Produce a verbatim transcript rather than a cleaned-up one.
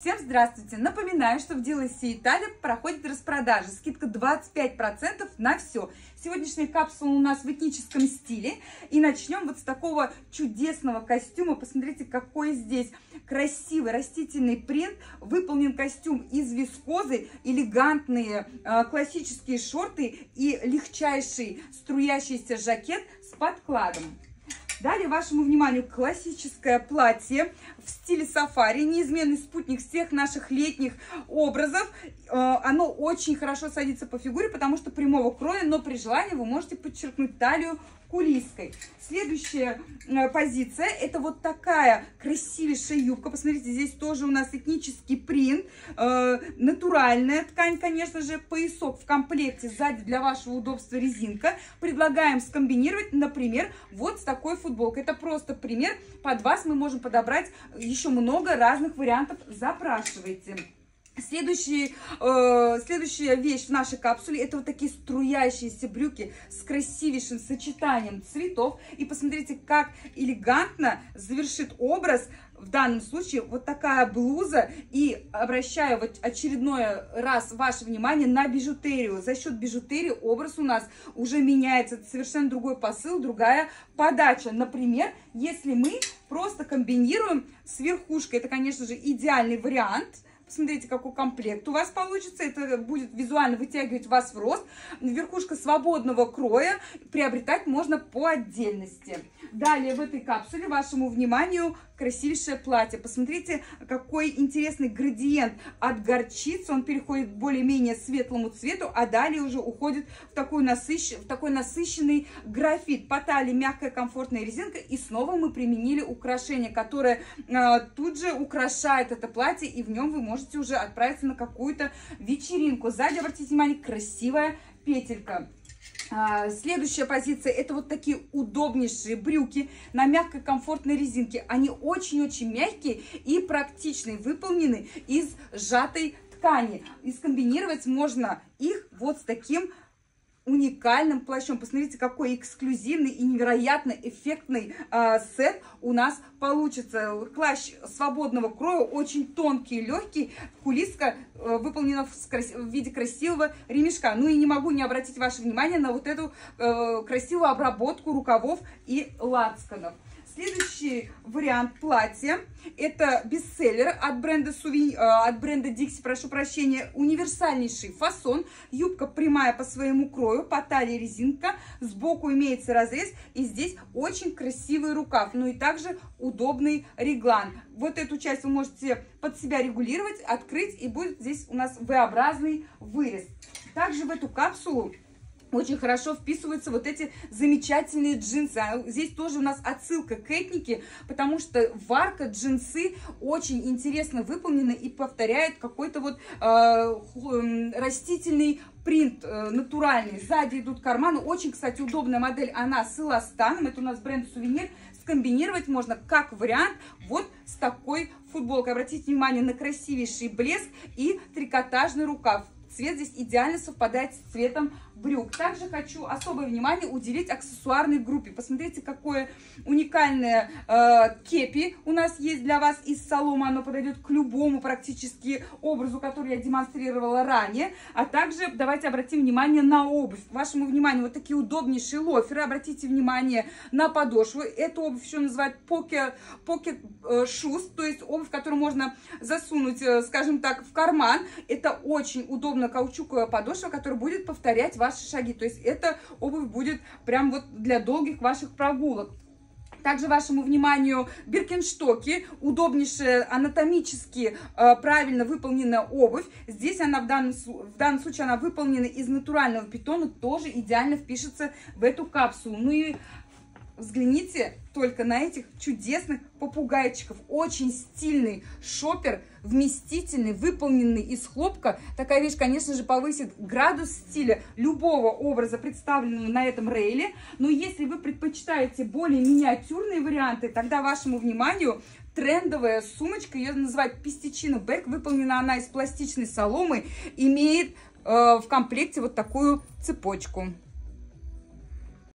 Всем здравствуйте! Напоминаю, что в Dillosi Италия проходит распродажа. Скидка двадцать пять процентов на все. Сегодняшняя капсула у нас в этническом стиле. И начнем вот с такого чудесного костюма. Посмотрите, какой здесь красивый растительный принт. Выполнен костюм из вискозы, элегантные классические шорты и легчайший струящийся жакет с подкладом. Далее вашему вниманию классическое платье в стиле сафари, неизменный спутник всех наших летних образов. Оно очень хорошо садится по фигуре, потому что прямого кроя, но при желании вы можете подчеркнуть талию кулиской. Следующая позиция — это вот такая красивейшая юбка. Посмотрите, здесь тоже у нас этнический принт, натуральная ткань, конечно же, поясок в комплекте, сзади для вашего удобства резинка. Предлагаем скомбинировать, например, вот с такой футболкой. Это просто пример, под вас мы можем подобрать еще много разных вариантов, запрашивайте. Следующий, э, следующая вещь в нашей капсуле — это вот такие струящиеся брюки с красивейшим сочетанием цветов. И посмотрите, как элегантно завершит образ в данном случае вот такая блуза. И обращаю вот очередной раз ваше внимание на бижутерию. За счет бижутерии образ у нас уже меняется. Это совершенно другой посыл, другая подача. Например, если мы просто комбинируем с верхушкой, это, конечно же, идеальный вариант. Посмотрите, какой комплект у вас получится. Это будет визуально вытягивать вас в рост. Верхушка свободного кроя. Приобретать можно по отдельности. Далее в этой капсуле вашему вниманию красивейшее платье. Посмотрите, какой интересный градиент от горчицы. Он переходит к более-менее светлому цвету, а далее уже уходит в, такую насыщ... в такой насыщенный графит. По талии мягкая комфортная резинка. И снова мы применили украшение, которое э, тут же украшает это платье. И в нем вы можете можете уже отправиться на какую-то вечеринку. Сзади, обратите внимание, красивая петелька. Следующая позиция — это вот такие удобнейшие брюки на мягкой комфортной резинке. Они очень-очень мягкие и практичные, выполнены из сжатой ткани. И скомбинировать можно их вот с таким уникальным плащом. Посмотрите, какой эксклюзивный и невероятно эффектный э, сет у нас получится. Плащ свободного кроя, очень тонкий и легкий. Кулиска э, выполнена в, крас... в виде красивого ремешка. Ну и не могу не обратить ваше внимание на вот эту э, красивую обработку рукавов и лацканов. Следующий вариант платья — это бестселлер от бренда Сувени, от бренда Dixie, прошу прощения, универсальнейший фасон, юбка прямая по своему крою, по талии резинка, сбоку имеется разрез, и здесь очень красивый рукав, ну и также удобный реглан. Вот эту часть вы можете под себя регулировать, открыть, и будет здесь у нас V-образный вырез. Также в эту капсулу очень хорошо вписываются вот эти замечательные джинсы. Здесь тоже у нас отсылка к этнике, потому что варка, джинсы очень интересно выполнены и повторяет какой-то вот э, растительный принт, э, натуральный. Сзади идут карманы. Очень, кстати, удобная модель. Она с эластаном. Это у нас бренд «Сувенир». Скомбинировать можно как вариант вот с такой футболкой. Обратите внимание на красивейший блеск и трикотажный рукав. Цвет здесь идеально совпадает с цветом брюк. Также хочу особое внимание уделить аксессуарной группе. Посмотрите, какое уникальное э, кепи у нас есть для вас из соломы. Оно подойдет к любому практически образу, который я демонстрировала ранее. А также давайте обратим внимание на обувь. К вашему вниманию вот такие удобнейшие лоферы. Обратите внимание на подошву. Эту обувь еще называют pocket, pocket shoes, то есть обувь, которую можно засунуть, скажем так, в карман. Это очень удобная каучуковая подошва, которая будет повторять ваши ваши шаги, то есть эта обувь будет прям вот для долгих ваших прогулок. Также вашему вниманию биркенштоки, удобнейшая анатомически э, правильно выполненная обувь. Здесь она в данном, в данном случае она выполнена из натурального питона, тоже идеально впишется в эту капсулу. Ну и взгляните только на этих чудесных попугайчиков. Очень стильный шопер, вместительный, выполненный из хлопка. Такая вещь, конечно же, повысит градус стиля любого образа, представленного на этом рейле. Но если вы предпочитаете более миниатюрные варианты, тогда вашему вниманию трендовая сумочка, ее называют пистичина бэк. Выполнена она из пластичной соломы, имеет э, в комплекте вот такую цепочку.